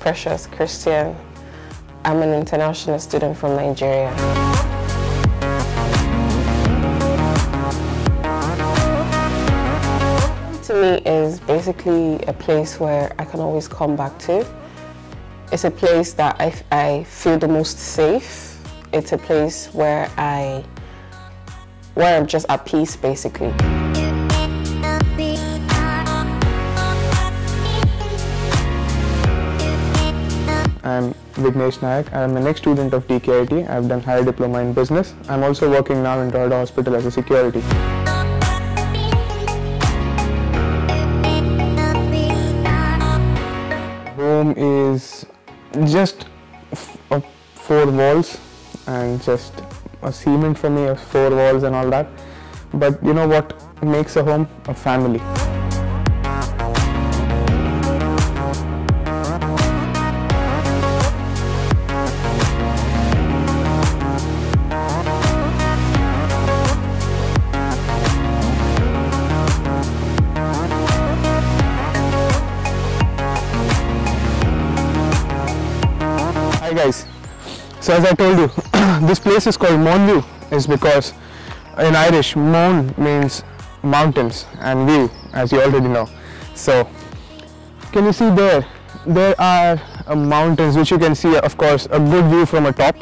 Precious Christian. I'm an international student from Nigeria. To me is basically a place where I can always come back to. It's a place that I feel the most safe. It's a place where I'm just at peace, basically. I'm Vignesh Nayak. I'm an ex-student of DKIT. I've done higher diploma in business. I'm also working now in Royal Hospital as a security. Home is just four walls and just a cement for me of four walls and all that. But you know what makes a home? A family. Hi guys, so as I told you, this place is called Monview is because in Irish, Mon means mountains and view, as you already know. So can you see there are mountains which you can see, of course, a good view from a top,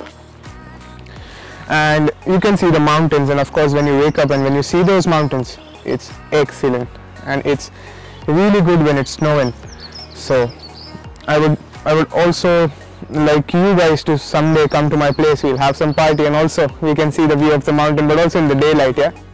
and you can see the mountains, and of course when you wake up and when you see those mountains, it's excellent, and it's really good when it's snowing. So I would also like you guys to someday come to my place. We'll have some party and also we can see the view of the mountain, but also in the daylight, yeah.